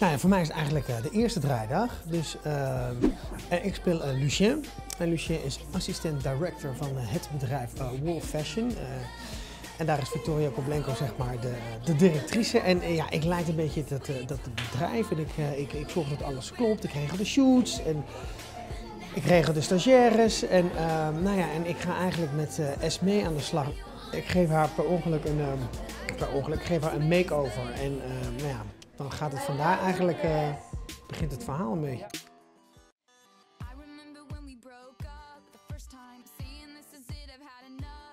Nou ja, voor mij is het eigenlijk de eerste draaidag. Dus ik speel Lucien. En Lucien is assistent director van het bedrijf Wolf Fashion. En daar is Victoria Koblenko, zeg maar, de directrice. En ja, ik leid een beetje dat bedrijf. En ik zorg dat alles klopt. Ik regel de shoots. En ik regel de stagiaires. En nou ja, en ik ga eigenlijk met Esmee aan de slag. Ik geef haar per ongeluk een makeover. En nou ja, dan gaat het vandaar eigenlijk, begint het verhaal een beetje.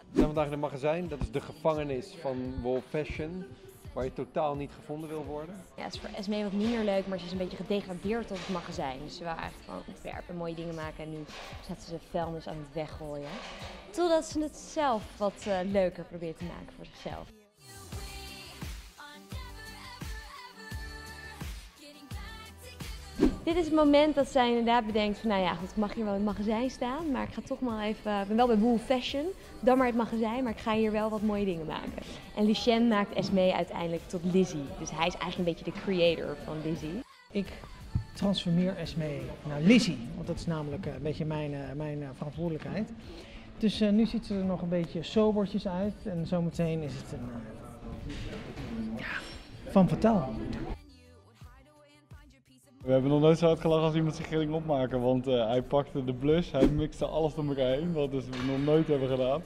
We zijn vandaag in het magazijn, dat is de gevangenis van Wolf Fashion, waar je totaal niet gevonden wil worden. Ja, het is voor Esmee wat minder leuk, maar ze is een beetje gedegradeerd tot het magazijn. Dus ze wil eigenlijk gewoon ontwerpen, mooie dingen maken en nu staat ze vuilnis aan het weggooien. Totdat ze het zelf wat leuker probeert te maken voor zichzelf. Dit is het moment dat zij inderdaad bedenkt van, nou ja, goed, ik mag hier wel in het magazijn staan, maar ik ga toch maar even, ik ben wel bij Wolf Fashion, dan maar in het magazijn, maar ik ga hier wel wat mooie dingen maken. En Lucien maakt Esmee uiteindelijk tot Lizzie, dus hij is eigenlijk een beetje de creator van Lizzie. Ik transformeer Esmee naar Lizzie, want dat is namelijk een beetje mijn verantwoordelijkheid. Dus nu ziet ze er nog een beetje sobertjes uit en zometeen is het een, ja, van vertel. We hebben nog nooit zo hard gelachen als iemand zich ging opmaken, want hij pakte de blush, hij mixte alles door elkaar heen, wat dus we nog nooit hebben gedaan.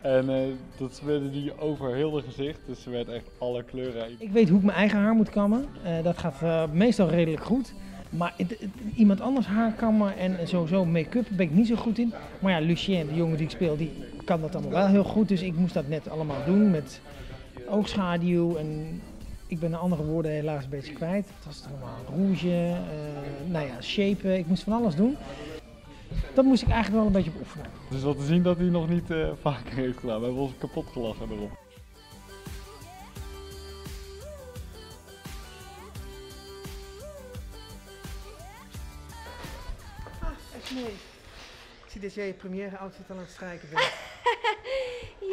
En dat smeerde die over heel de gezicht, dus ze werd echt alle kleuren heen. Ik weet hoe ik mijn eigen haar moet kammen, dat gaat meestal redelijk goed. Maar iemand anders haar kammen en sowieso make-up ben ik niet zo goed in. Maar ja, Lucien, de jongen die ik speel, die kan dat allemaal wel heel goed, dus ik moest dat net allemaal doen met oogschaduw en... Ik ben de andere woorden helaas een beetje kwijt. Het was allemaal rouge, nou ja, shapen, ik moest van alles doen. Dat moest ik eigenlijk wel een beetje op oefenen. Het is wel te zien dat hij nog niet vaker heeft gedaan. We hebben ons kapot gelachen erop. Ah, Esmee. Ik zie dat jij je première outfit al aan het strijken bent.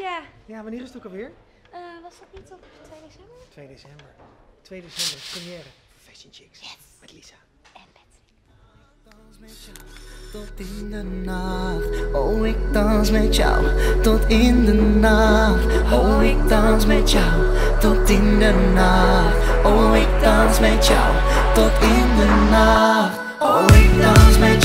Ja. Ja, wanneer is het ook alweer? Was dat niet op 2 december? 2 december. 2 december, première van Fashion Chicks. Yes. Met Lisa. En Patrick. Tot in de nacht. Oh, ik dans met jou. Tot in de nacht. Oh, ik dans met jou. Tot in de nacht. Oh, ik dans met jou. Tot in de nacht. Oh, ik dans met jou.